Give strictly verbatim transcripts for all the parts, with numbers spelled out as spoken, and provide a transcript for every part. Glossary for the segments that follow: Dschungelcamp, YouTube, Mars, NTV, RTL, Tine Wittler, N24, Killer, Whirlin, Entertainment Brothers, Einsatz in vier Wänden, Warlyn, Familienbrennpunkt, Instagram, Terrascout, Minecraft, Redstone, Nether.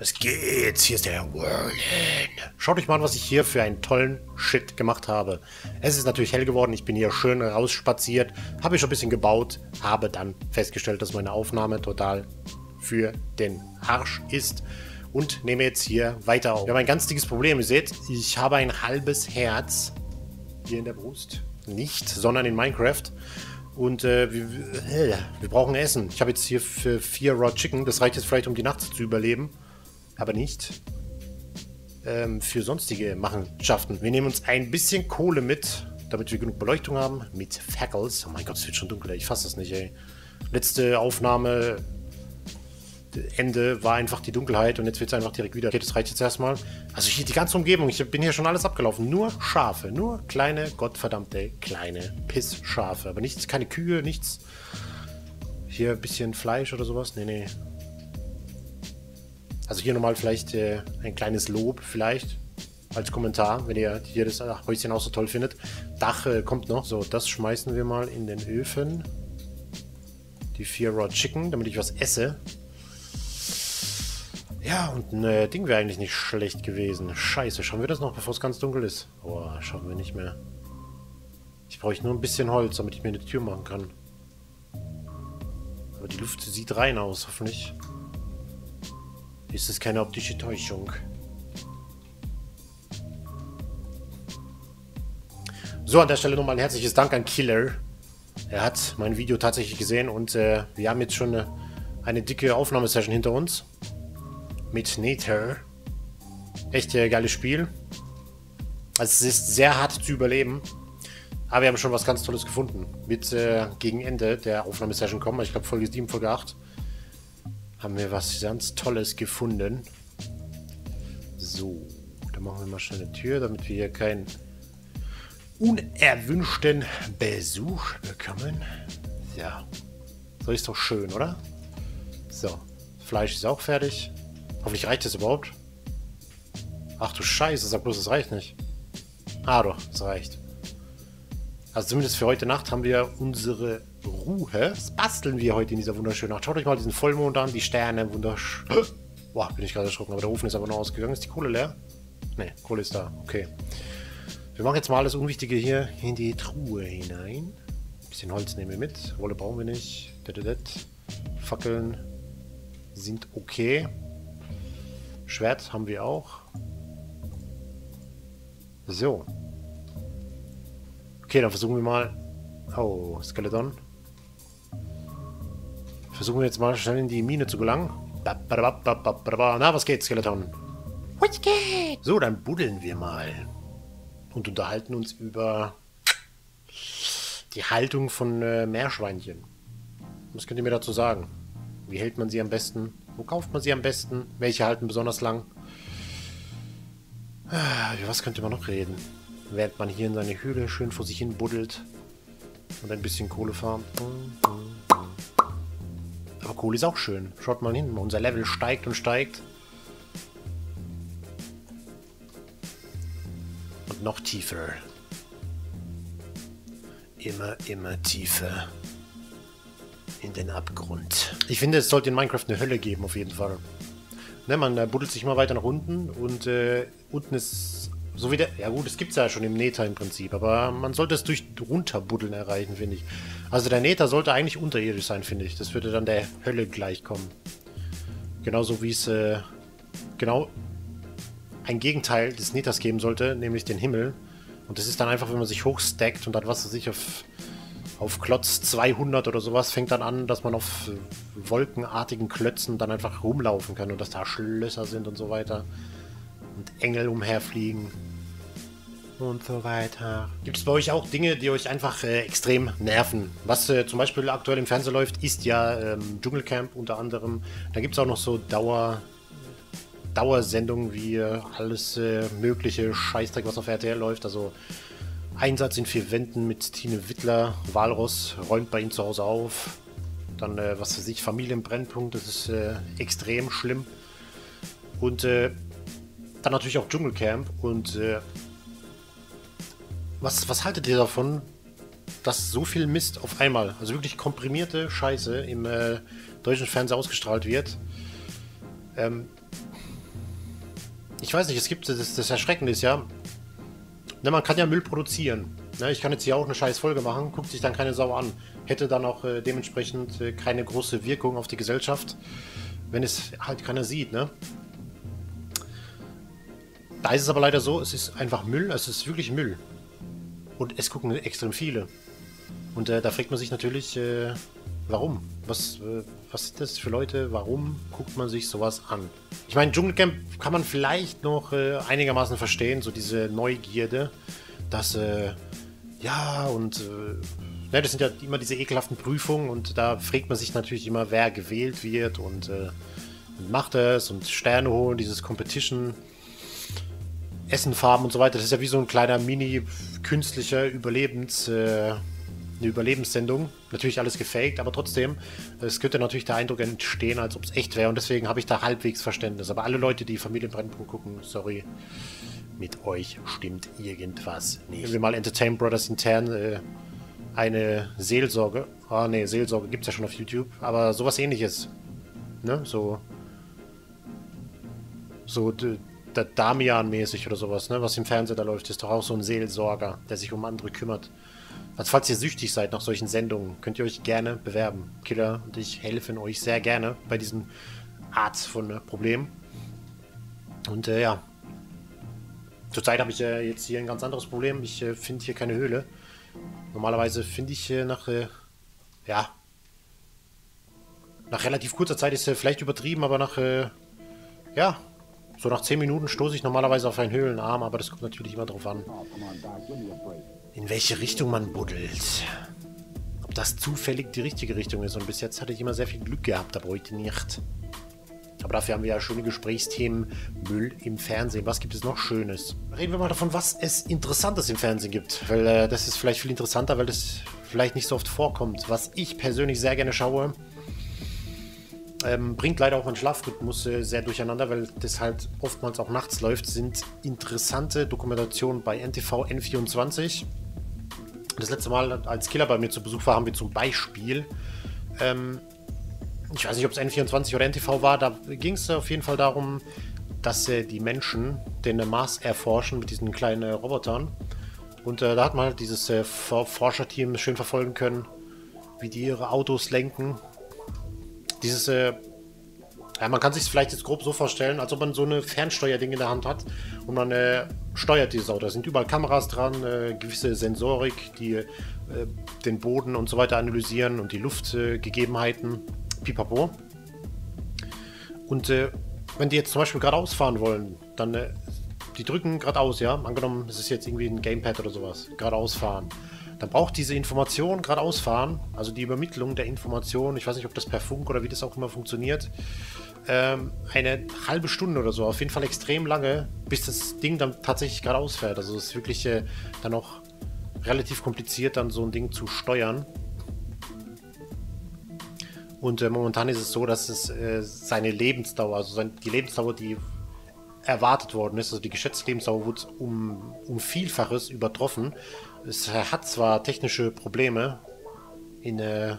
Was geht's? Hier ist der Whirlin. Schaut euch mal an, was ich hier für einen tollen Shit gemacht habe. Es ist natürlich hell geworden. Ich bin hier schön rausspaziert. Habe ich schon ein bisschen gebaut. Habe dann festgestellt, dass meine Aufnahme total für den Arsch ist. Und nehme jetzt hier weiter auf. Wir haben ein ganz dickes Problem. Ihr seht, ich habe ein halbes Herz hier in der Brust. Nicht, sondern in Minecraft. Und äh, wir, äh, wir brauchen Essen. Ich habe jetzt hier für vier Raw Chicken. Das reicht jetzt vielleicht, um die Nacht zu überleben. Aber nicht ähm, für sonstige Machenschaften. Wir nehmen uns ein bisschen Kohle mit, damit wir genug Beleuchtung haben. Mit Fackles. Oh mein Gott, es wird schon dunkler. Ich fasse das nicht, ey. Letzte Aufnahme, Ende, war einfach die Dunkelheit. Und jetzt wird es einfach direkt wieder. Okay, das reicht jetzt erstmal. Also hier die ganze Umgebung. Ich bin hier schon alles abgelaufen. Nur Schafe. Nur kleine, gottverdammte, kleine Pissschafe. Aber nichts, keine Kühe, nichts. Hier ein bisschen Fleisch oder sowas. Nee, nee. Also hier nochmal vielleicht äh, ein kleines Lob vielleicht als Kommentar, wenn ihr hier das Häuschen auch so toll findet. Dach äh, kommt noch. So, das schmeißen wir mal in den Öfen. Die vier Raw Chicken, damit ich was esse. Ja, und ein äh, Ding wäre eigentlich nicht schlecht gewesen. Scheiße, schaffen wir das noch, bevor es ganz dunkel ist? Boah, schaffen wir nicht mehr. Ich brauche nur ein bisschen Holz, damit ich mir eine Tür machen kann. Aber die Luft sieht rein aus, hoffentlich. Ist es keine optische Täuschung? So, an der Stelle nochmal ein herzliches Dank an Killer. Er hat mein Video tatsächlich gesehen und äh, wir haben jetzt schon eine, eine dicke Aufnahmesession hinter uns. Mit Nether. Echt äh, geiles Spiel. Also es ist sehr hart zu überleben. Aber wir haben schon was ganz Tolles gefunden. Mit äh, gegen Ende der Aufnahmesession kommen. Ich glaube Folge sieben, Folge acht. Haben wir was ganz Tolles gefunden. So, dann machen wir mal schnell eine Tür, damit wir hier keinen unerwünschten Besuch bekommen. Ja, so ist doch schön, oder? So, Fleisch ist auch fertig. Hoffentlich reicht das überhaupt. Ach du Scheiße, sag bloß, es reicht nicht. Ah doch, es reicht. Also zumindest für heute Nacht haben wir unsere Ruhe. Was basteln wir heute in dieser wunderschönen Nacht? Schaut euch mal diesen Vollmond an, die Sterne, wunderschön. Boah, bin ich gerade erschrocken, aber der Ofen ist aber noch ausgegangen. Ist die Kohle leer? Ne, Kohle ist da, okay. Wir machen jetzt mal alles Unwichtige hier in die Truhe hinein. Ein bisschen Holz nehmen wir mit, Wolle brauchen wir nicht. Fackeln sind okay. Schwert haben wir auch. So. Okay, dann versuchen wir mal... Oh, Skeleton. Versuchen wir jetzt mal schnell in die Mine zu gelangen. Na, was geht, Skeleton? Was geht? So, dann buddeln wir mal. Und unterhalten uns über die Haltung von äh, Meerschweinchen. Was könnt ihr mir dazu sagen? Wie hält man sie am besten? Wo kauft man sie am besten? Welche halten besonders lang? Ah, über was könnte man noch reden? Während man hier in seine Höhle schön vor sich hin buddelt und ein bisschen Kohle farmt. Aber Kohle ist auch schön. Schaut mal hin, unser Level steigt und steigt. Und noch tiefer. Immer, immer tiefer. In den Abgrund. Ich finde, es sollte in Minecraft eine Hölle geben, auf jeden Fall. Ne, man buddelt sich mal weiter nach unten und äh, unten ist... So wie der, ja gut, es gibt es ja schon im Nether im Prinzip, aber man sollte es durch Runterbuddeln erreichen, finde ich. Also der Nether sollte eigentlich unterirdisch sein, finde ich. Das würde dann der Hölle gleichkommen. Genauso wie es äh, genau ein Gegenteil des Nethers geben sollte, nämlich den Himmel. Und das ist dann einfach, wenn man sich hochstackt und dann was weiß ich auf, auf Klotz zweihundert oder sowas, fängt dann an, dass man auf äh, wolkenartigen Klötzen dann einfach rumlaufen kann und dass da Schlösser sind und so weiter. Und Engel umherfliegen. Und so weiter. Gibt es bei euch auch Dinge, die euch einfach äh, extrem nerven? Was äh, zum Beispiel aktuell im Fernsehen läuft, ist ja ähm, Dschungelcamp unter anderem. Da gibt es auch noch so Dauer, Dauersendungen wie äh, alles äh, mögliche Scheißdreck, was auf R T L läuft. Also Einsatz in vier Wänden mit Tine Wittler. Walross räumt bei ihm zu Hause auf. Dann, äh, was weiß ich, Familienbrennpunkt. Das ist äh, extrem schlimm. Und äh, dann natürlich auch Dschungelcamp. Und äh, Was, was haltet ihr davon, dass so viel Mist auf einmal, also wirklich komprimierte Scheiße im äh, deutschen Fernsehen ausgestrahlt wird? Ähm, ich weiß nicht, es gibt, das, das Erschreckende ist ja, ne, man kann ja Müll produzieren. Ne, ich kann jetzt hier auch eine scheiß Folge machen, guckt sich dann keine Sau an. Hätte dann auch äh, dementsprechend äh, keine große Wirkung auf die Gesellschaft, wenn es halt keiner sieht, ne? Da ist es aber leider so, es ist einfach Müll, es ist wirklich Müll. Und es gucken extrem viele. Und äh, da fragt man sich natürlich, äh, warum? Was, äh, was sind das für Leute? Warum guckt man sich sowas an? Ich meine, Dschungelcamp kann man vielleicht noch äh, einigermaßen verstehen, so diese Neugierde, dass, äh, ja, und, äh, ne, das sind ja immer diese ekelhaften Prüfungen und da fragt man sich natürlich immer, wer gewählt wird und, äh, und macht es und Sterne holen, dieses Competition. Essenfarben und so weiter. Das ist ja wie so ein kleiner mini-künstlicher Überlebens, äh, eine Überlebenssendung. Natürlich alles gefaked, aber trotzdem, es könnte natürlich der Eindruck entstehen, als ob es echt wäre. Und deswegen habe ich da halbwegs Verständnis. Aber alle Leute, die Familienbrennpunkt gucken, sorry, mit euch stimmt irgendwas nicht. Nehmen wir mal Entertainment Brothers intern äh, eine Seelsorge. Ah, ne, Seelsorge gibt es ja schon auf YouTube. Aber sowas Ähnliches. Ne? So. So. Der Damian-mäßig oder sowas, ne? Was im Fernsehen da läuft, ist doch auch so ein Seelsorger, der sich um andere kümmert. Also falls ihr süchtig seid nach solchen Sendungen, könnt ihr euch gerne bewerben. Killer und ich helfen euch sehr gerne bei diesem Art von Problem. Und äh, ja, zurzeit habe ich äh, jetzt hier ein ganz anderes Problem. Ich äh, finde hier keine Höhle. Normalerweise finde ich äh, nach, äh, ja, nach relativ kurzer Zeit ist äh, vielleicht übertrieben, aber nach, äh, ja, so nach zehn Minuten stoße ich normalerweise auf einen Höhlenarm, aber das kommt natürlich immer drauf an, in welche Richtung man buddelt. Ob das zufällig die richtige Richtung ist. Und bis jetzt hatte ich immer sehr viel Glück gehabt, aber heute nicht. Aber dafür haben wir ja schöne Gesprächsthemen. Müll im Fernsehen. Was gibt es noch Schönes? Reden wir mal davon, was es Interessantes im Fernsehen gibt. Weil äh, das ist vielleicht viel interessanter, weil das vielleicht nicht so oft vorkommt. Was ich persönlich sehr gerne schaue, Ähm, bringt leider auch meinen Schlafrhythmus äh, sehr durcheinander, weil das halt oftmals auch nachts läuft, sind interessante Dokumentationen bei N T V, N vierundzwanzig. Das letzte Mal, als Killer bei mir zu Besuch war, haben wir zum Beispiel, ähm, ich weiß nicht, ob es N vierundzwanzig oder N T V war, da ging es auf jeden Fall darum, dass äh, die Menschen den äh, Mars erforschen mit diesen kleinen äh, Robotern. Und äh, da hat man halt dieses äh, Forscherteam schön verfolgen können, wie die ihre Autos lenken. Dieses, äh, ja, man kann sich es vielleicht jetzt grob so vorstellen, als ob man so eine Fernsteuerding in der Hand hat und man äh, steuert dieses Auto. Da sind überall Kameras dran, äh, gewisse Sensorik, die äh, den Boden und so weiter analysieren und die Luftgegebenheiten, äh, pipapo. Und äh, wenn die jetzt zum Beispiel geradeaus fahren wollen, dann, äh, die drücken geradeaus, ja, angenommen es ist jetzt irgendwie ein Gamepad oder sowas, geradeaus fahren. Dann braucht diese Information geradeaus fahren, also die Übermittlung der Information, ich weiß nicht, ob das per Funk oder wie das auch immer funktioniert, ähm, eine halbe Stunde oder so, auf jeden Fall extrem lange, bis das Ding dann tatsächlich geradeaus fährt. Also es ist wirklich äh, dann auch relativ kompliziert, dann so ein Ding zu steuern. Und äh, momentan ist es so, dass es äh, seine Lebensdauer, also sein, die Lebensdauer, die erwartet worden ist, also die geschätzte Lebensdauer wurde um, um Vielfaches übertroffen. Es hat zwar technische Probleme in äh,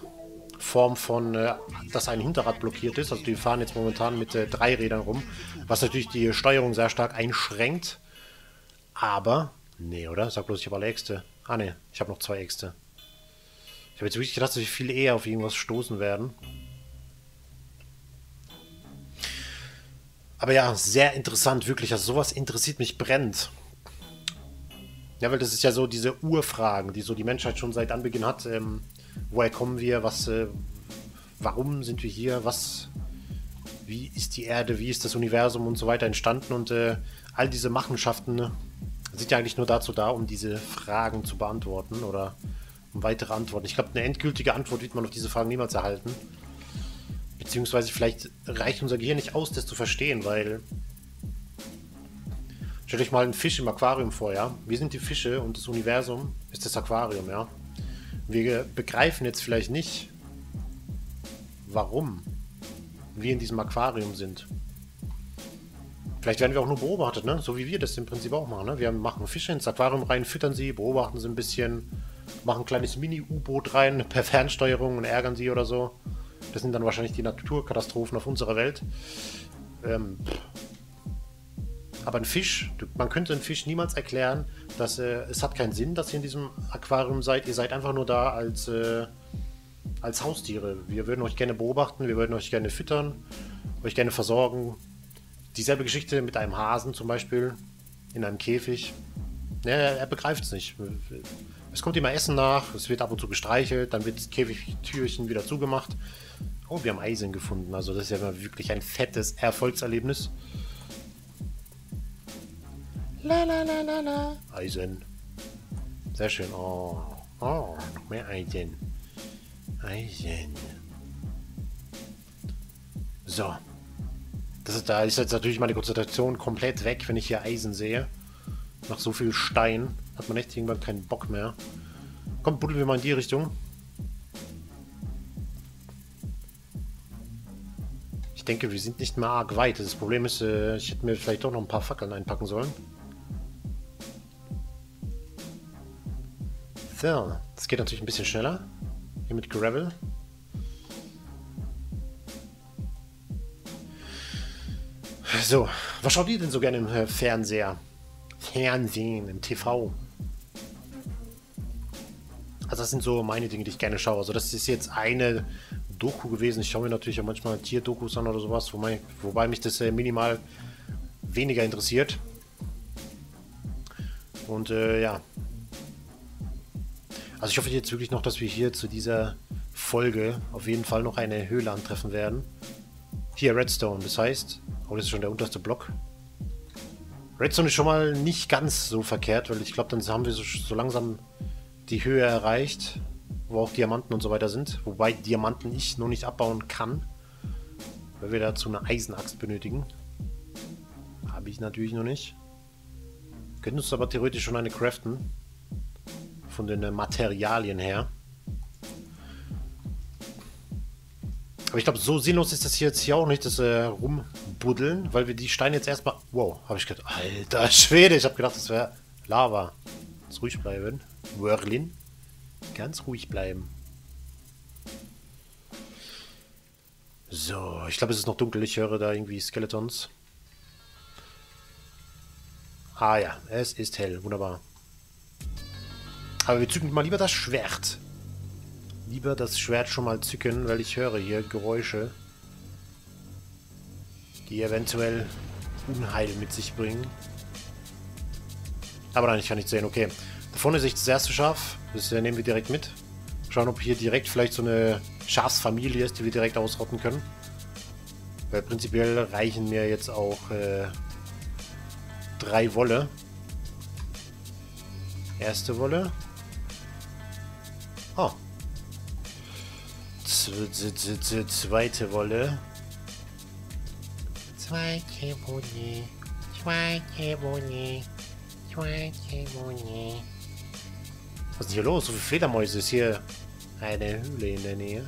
Form von, äh, dass ein Hinterrad blockiert ist. Also die fahren jetzt momentan mit äh, drei Rädern rum, was natürlich die Steuerung sehr stark einschränkt. Aber, nee, oder? Sag bloß, ich habe alle Äxte. Ah, nee, ich habe noch zwei Äxte. Ich habe jetzt wirklich gedacht, dass wir viel eher auf irgendwas stoßen werden. Aber ja, sehr interessant, wirklich. Also sowas interessiert mich brennend. Ja, weil das ist ja so diese Urfragen, die so die Menschheit schon seit Anbeginn hat. Ähm, woher kommen wir? Was, äh, warum sind wir hier? Was, wie ist die Erde? Wie ist das Universum und so weiter entstanden? Und äh, all diese Machenschaften sind ja eigentlich nur dazu da, um diese Fragen zu beantworten oder um weitere Antworten. Ich glaube, eine endgültige Antwort wird man auf diese Fragen niemals erhalten. Beziehungsweise vielleicht reicht unser Gehirn nicht aus, das zu verstehen, weil... Stellt euch mal einen Fisch im Aquarium vor, ja? Wir sind die Fische und das Universum ist das Aquarium, ja? Wir begreifen jetzt vielleicht nicht, warum wir in diesem Aquarium sind. Vielleicht werden wir auch nur beobachtet, ne? So wie wir das im Prinzip auch machen, ne? Wir machen Fische ins Aquarium rein, füttern sie, beobachten sie ein bisschen, machen ein kleines Mini-U-Boot rein per Fernsteuerung und ärgern sie oder so. Das sind dann wahrscheinlich die Naturkatastrophen auf unserer Welt. Ähm... Pff. Aber ein Fisch, man könnte einem Fisch niemals erklären, dass äh, es hat keinen Sinn, dass ihr in diesem Aquarium seid. Ihr seid einfach nur da als, äh, als Haustiere. Wir würden euch gerne beobachten, wir würden euch gerne füttern, euch gerne versorgen. Dieselbe Geschichte mit einem Hasen zum Beispiel, in einem Käfig. Ja, er begreift es nicht. Es kommt immer Essen nach, es wird ab und zu gestreichelt, dann wird das Käfigtürchen wieder zugemacht. Oh, wir haben Eisen gefunden, also das ist ja mal wirklich ein fettes Erfolgserlebnis. La la la la la. Eisen. Sehr schön. Oh, oh, noch mehr Eisen. Eisen. So. Das ist, da ist jetzt natürlich meine Konzentration komplett weg, wenn ich hier Eisen sehe. Nach so viel Stein hat man echt irgendwann keinen Bock mehr. Komm, buddeln wir mal in die Richtung. Ich denke, wir sind nicht mehr arg weit. Das Problem ist, ich hätte mir vielleicht doch noch ein paar Fackeln einpacken sollen. So, das geht natürlich ein bisschen schneller. Hier mit Gravel. So, was schaut ihr denn so gerne im Fernseher? Fernsehen, im T V. Also das sind so meine Dinge, die ich gerne schaue. Also das ist jetzt eine Doku gewesen. Ich schaue mir natürlich auch manchmal Tierdokus an oder sowas, wobei, wobei mich das minimal weniger interessiert. Und äh, ja. Also ich hoffe jetzt wirklich noch, dass wir hier zu dieser Folge auf jeden Fall noch eine Höhle antreffen werden. Hier Redstone, das heißt, oh, das ist schon der unterste Block. Redstone ist schon mal nicht ganz so verkehrt, weil ich glaube, dann haben wir so, so langsam die Höhe erreicht, wo auch Diamanten und so weiter sind. Wobei Diamanten ich noch nicht abbauen kann, weil wir dazu eine Eisenaxt benötigen. Habe ich natürlich noch nicht. Wir können uns aber theoretisch schon eine craften. Von den Materialien her. Aber ich glaube, so sinnlos ist das hier jetzt hier auch nicht, das äh, Rumbuddeln, weil wir die Steine jetzt erstmal... Wow, habe ich gedacht. Alter Schwede, ich habe gedacht, das wäre Lava. Jetzt ruhig bleiben. Whirlin. Ganz ruhig bleiben. So, ich glaube, es ist noch dunkel. Ich höre da irgendwie Skeletons. Ah ja, es ist hell. Wunderbar. Aber wir zücken mal lieber das Schwert. Lieber das Schwert schon mal zücken, weil ich höre hier Geräusche, die eventuell Unheil mit sich bringen. Aber nein, ich kann nicht sehen. Okay, da vorne sehe ich das erste Schaf. Das nehmen wir direkt mit. Schauen, ob hier direkt vielleicht so eine Schafsfamilie ist, die wir direkt ausrotten können. Weil prinzipiell reichen mir jetzt auch äh, drei Wolle. Erste Wolle. Oh. Zweite Wolle. Zweite Wolle. Zweite Wolle. Zweite Wolle. Was ist hier los? So viele Fledermäuse ist hier. Eine Höhle in der Nähe.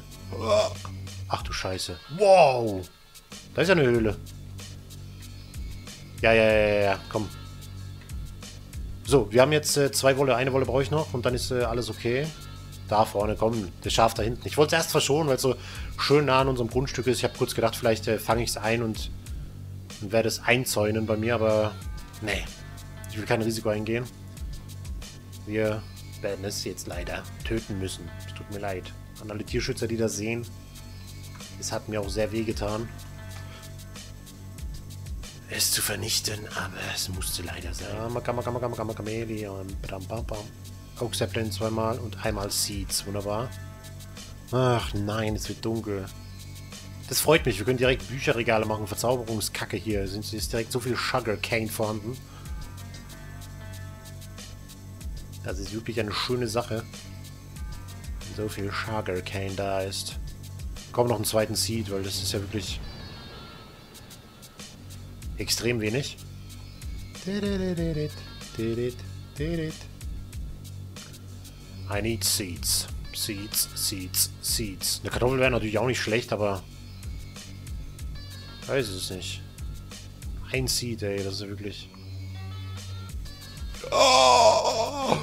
Ach du Scheiße. Wow. Da ist ja eine Höhle. Ja, ja, ja, ja. Komm. So, wir haben jetzt äh, zwei Wolle. Eine Wolle brauche ich noch. Und dann ist äh, alles okay. Da vorne, komm, das Schaf da hinten. Ich wollte es erst verschonen, weil es so schön nah an unserem Grundstück ist. Ich habe kurz gedacht, vielleicht äh, fange ich es ein und, und werde es einzäunen bei mir, aber nee. Ich will kein Risiko eingehen. Wir werden es jetzt leider töten müssen. Es tut mir leid. An alle Tierschützer, die das sehen. Es hat mir auch sehr weh getan, es zu vernichten, aber es musste leider sein. Oaksaplane zweimal und einmal Seeds. Wunderbar. Ach nein, es wird dunkel. Das freut mich. Wir können direkt Bücherregale machen. Verzauberungskacke hier. Es ist direkt so viel Sugarcane vorhanden. Das ist wirklich eine schöne Sache. Wenn so viel Sugarcane da ist. Komm, noch einen zweiten Seed, weil das ist ja wirklich extrem wenig. I need seeds. Seeds, seeds, seeds. Eine Kartoffel wäre natürlich auch nicht schlecht, aber... Weiß es nicht. Ein Seed, ey, das ist wirklich... Oh!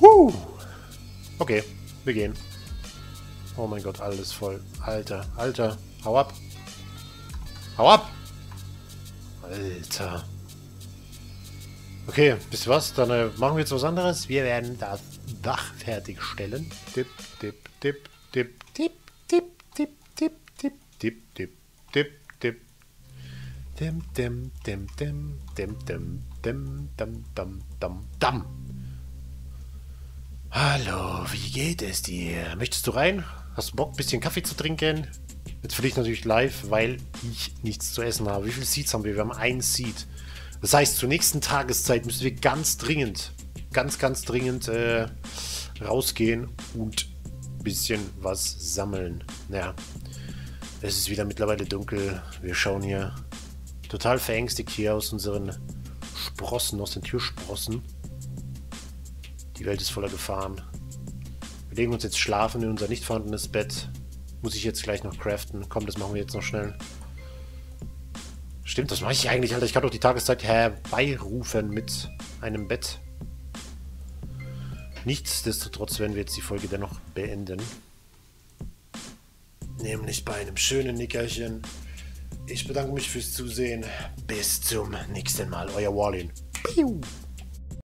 Huh! Okay, wir gehen. Oh mein Gott, alles voll. Alter, Alter, hau ab! Hau ab! Alter. Okay, bis was? Dann äh, machen wir jetzt was anderes. Wir werden das Dach fertigstellen. Tipp, tipp, tipp, tipp, tipp, tipp, tipp, tipp, tipp, tipp, tipp, tipp, tipp. Dim, dim, dim, dim, dim, dim, dim, dim, dim, dim, dim. Hallo, wie geht es dir? Möchtest du rein? Hast du Bock, ein bisschen Kaffee zu trinken? Jetzt für dich natürlich live, weil ich nichts zu essen habe. Wie viele Seeds haben wir? Wir haben einen Seed. Das heißt, zur nächsten Tageszeit müssen wir ganz dringend, ganz, ganz dringend äh, rausgehen und ein bisschen was sammeln. Ja, es ist wieder mittlerweile dunkel. Wir schauen hier total verängstigt hier aus unseren Sprossen, aus den Türsprossen. Die Welt ist voller Gefahren. Wir legen uns jetzt schlafen in unser nicht vorhandenes Bett. Muss ich jetzt gleich noch craften. Komm, das machen wir jetzt noch schnell. Stimmt, das mache ich eigentlich, Alter. Ich kann doch die Tageszeit herbeirufen mit einem Bett. Nichtsdestotrotz werden wir jetzt die Folge dennoch beenden. Nämlich bei einem schönen Nickerchen. Ich bedanke mich fürs Zusehen. Bis zum nächsten Mal. Euer Warlyn. Piu.